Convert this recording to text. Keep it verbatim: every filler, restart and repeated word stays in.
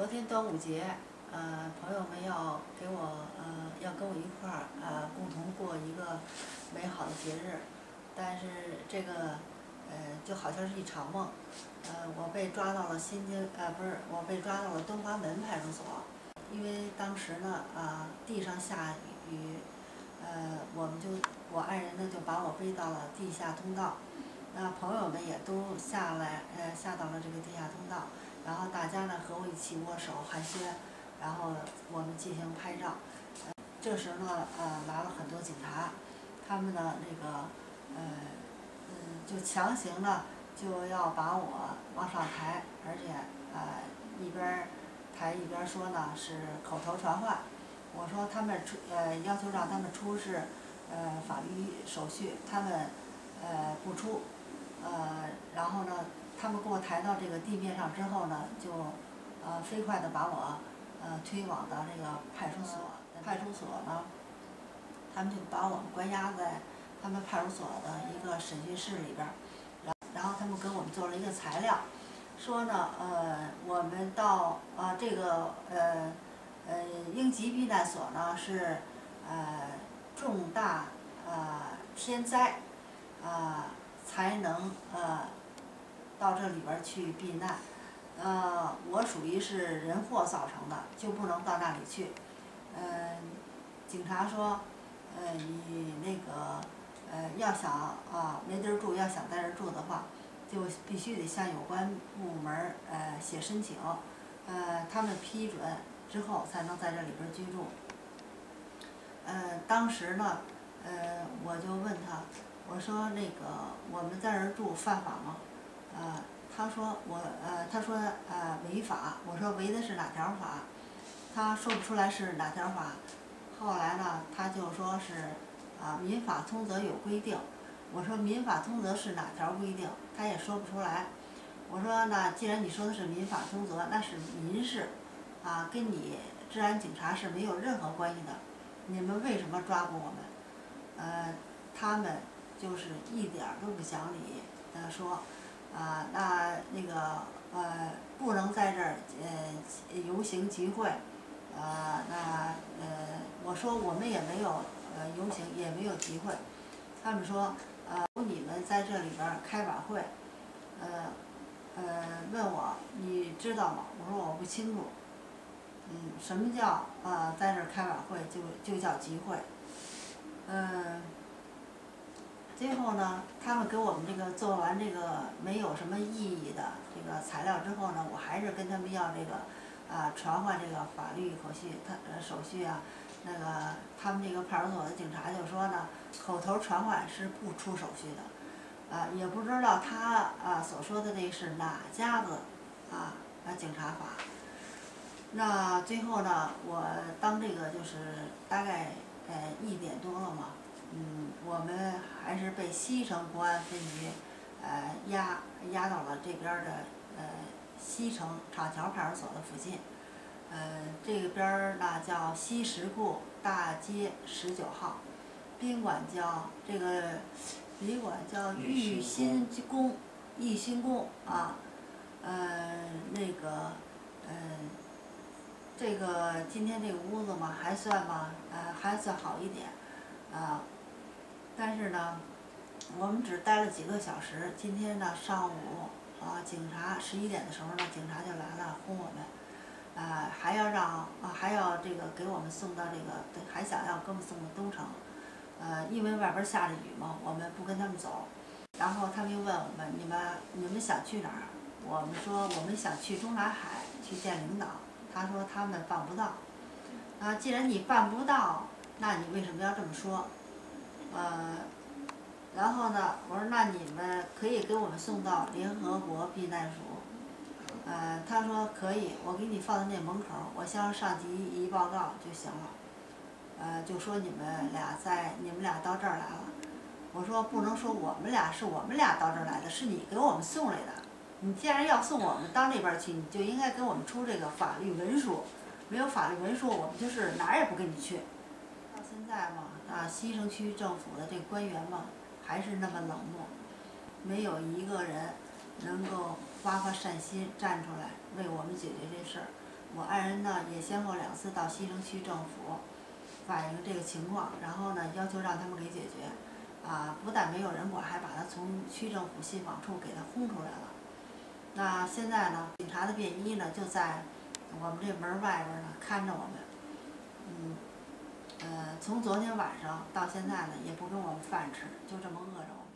昨天端午节，呃，朋友们要给我呃要跟我一块儿呃共同过一个美好的节日，但是这个呃就好像是一场梦，呃，我被抓到了新京呃不是我被抓到了东华门派出所，因为当时呢啊、呃、地上下雨，呃我们就我爱人呢就把我背到了地下通道。 那朋友们也都下来，呃，下到了这个地下通道，然后大家呢和我一起握手寒暄，然后我们进行拍照。呃、这时呢，呃，来了很多警察，他们呢那个，呃，嗯、呃，就强行呢就要把我往上抬，而且呃一边抬一边说呢是口头传唤。我说他们出呃要求让他们出示呃法律手续，他们呃不出。 呃，然后呢，他们给我抬到这个地面上之后呢，就，呃，飞快地把我，呃，推往到这个派出所。派出所呢，他们就把我们关押在他们派出所的一个审讯室里边儿，然然后他们给我们做了一个材料，说呢，呃，我们到呃这个呃呃应急避难所呢是呃重大呃天灾啊。呃 才能呃到这里边去避难，呃，我属于是人祸造成的，就不能到那里去。嗯、呃，警察说，呃，你那个呃要想啊没地儿住，要想在这儿住的话，就必须得向有关部门呃写申请，呃，他们批准之后才能在这里边居住。呃，当时呢，呃，我就问他。 我说那个我们在这儿住犯法吗？呃，他说我呃，他说呃违法。我说违的是哪条法？他说不出来是哪条法。后来呢，他就说是啊、呃，民法通则有规定。我说民法通则是哪条规定？他也说不出来。我说那既然你说的是民法通则，那是民事，啊，跟你治安警察是没有任何关系的。你们为什么抓捕我们？呃，他们。 就是一点儿都不讲理的说，啊、呃，那那个呃，不能在这儿呃游行集会，呃，那呃，我说我们也没有呃游行，也没有集会，他们说，呃，你们在这里边开晚会，呃呃，问我你知道吗？我说我不清楚，嗯，什么叫啊、呃、在这儿开晚会就就叫集会，嗯、呃。 最后呢，他们给我们这个做完这个没有什么意义的这个材料之后呢，我还是跟他们要这个，啊、呃，传唤这个法律口续，他呃手续啊，那个他们这个派出所的警察就说呢，口头传唤是不出手续的，啊、呃，也不知道他啊、呃、所说的那是哪家子，啊，啊警察法。那最后呢，我当这个就是大概呃一点多了嘛。 嗯，我们还是被西城公安分局，呃，押押到了这边的呃西城厂桥派出所的附近，呃，这边呢叫西石库大街十九号，宾馆叫这个旅馆叫玉新宫，玉新宫啊，呃，那个，嗯、呃，这个今天这个屋子嘛还算嘛，呃，还算好一点，啊、呃。 但是呢，我们只待了几个小时。今天呢，上午啊，警察十一点的时候呢，警察就来了，轰我们，啊、呃，还要让啊，还要这个给我们送到这个，还想要给我们送到东城，呃，因为外边下着雨嘛，我们不跟他们走。然后他们又问我们，你们你们想去哪儿？我们说我们想去中南海去见领导。他说他们办不到。啊，既然你办不到，那你为什么要这么说？ 呃，然后呢，我说那你们可以给我们送到联合国避难所。呃，他说可以，我给你放在那门口，我向上级一报告就行了。呃，就说你们俩在，你们俩到这儿来了。我说不能说我们俩是我们俩到这儿来的，是你给我们送来的。你既然要送我们到那边去，你就应该给我们出这个法律文书。没有法律文书，我们就是哪儿也不跟你去。 现在嘛，啊，西城区政府的这个官员嘛，还是那么冷漠，没有一个人能够发发善心站出来为我们解决这事儿。我爱人呢也先后两次到西城区政府反映这个情况，然后呢要求让他们给解决。啊，不但没有人管，还把他从区政府信访处给他轰出来了。那现在呢，警察的便衣呢就在我们这门外边呢看着我们。嗯，呃，从昨天晚上到现在呢，也不给我们饭吃，就这么饿着我们。